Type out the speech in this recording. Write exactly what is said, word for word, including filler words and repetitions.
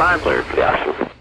Spindler, Joshua.